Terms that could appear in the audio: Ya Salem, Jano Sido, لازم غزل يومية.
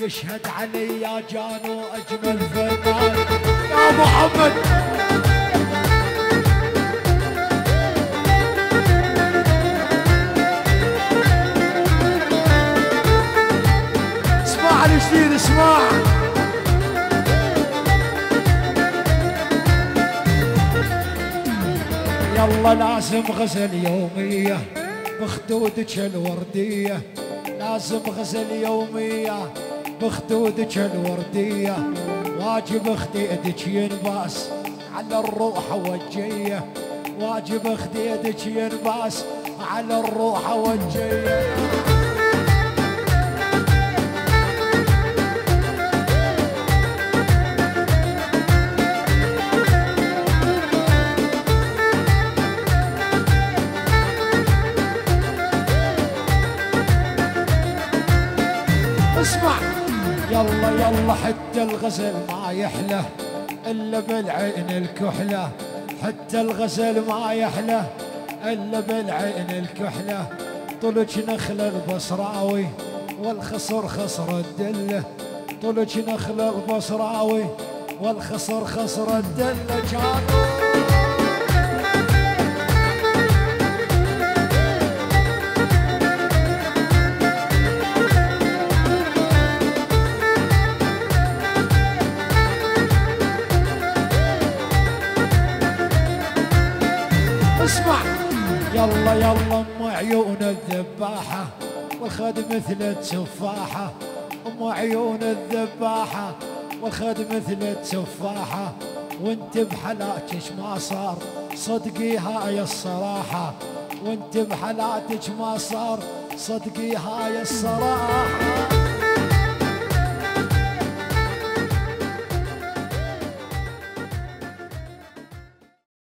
مشهد علي يا جانو اجمل فنان يا محمد. اسمع الجديد اسمع يلا لازم غزل يوميه بخدودك الورديه لازم غزل يوميه بخدودك الورديه واجب اخديدك ينباس على الروح والجيه واجب اخديدك ينباس على الروح والجيه. اسمع يلا يلا حتى الغزل ما يحلى الا بالعين الكحله حتى الغزل ما يحلى الا بالعين الكحله طلج نخل البصراوي والخصر خصر الدله طلج نخل البصراوي والخصر خصر الدله. جانو اسمع يلا يلا ام عيون الذباحه والخد مثل التفاحه ام عيون الذباحه والخد مثل التفاحه وانت بحلاتك ما صار صدقيها يا الصراحه وانت بحلاتك ما صار صدقيها يا الصراحه.